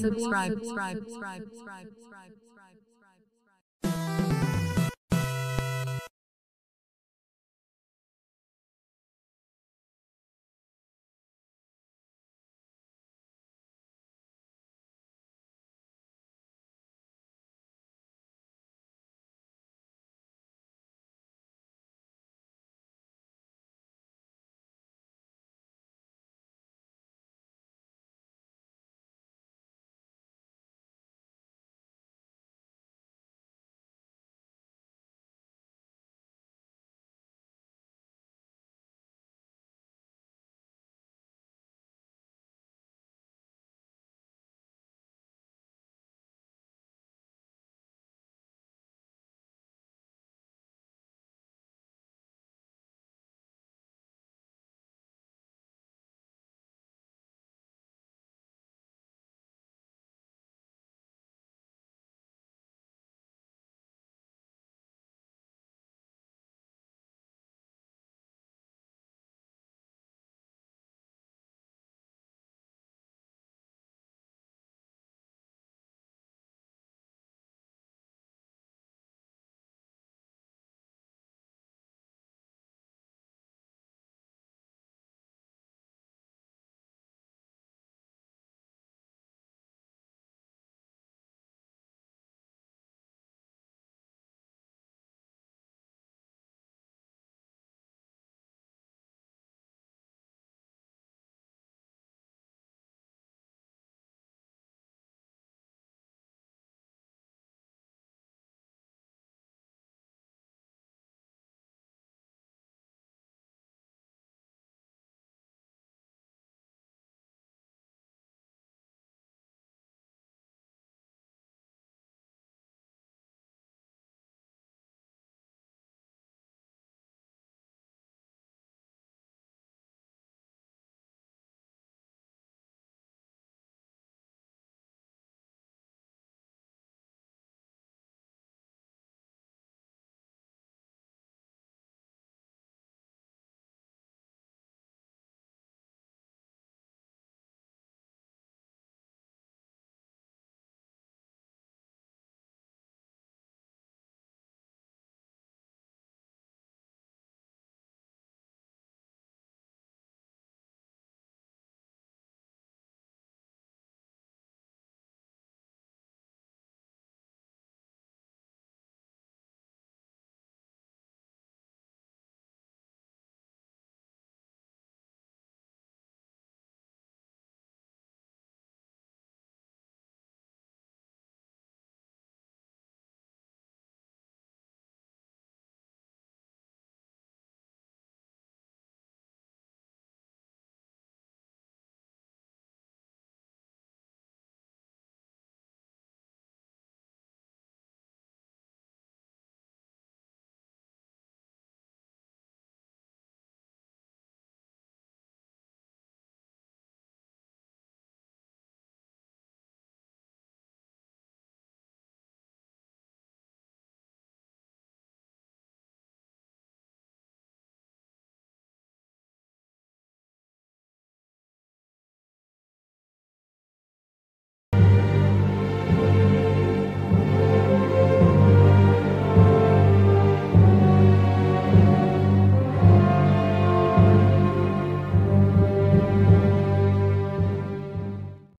subscribe.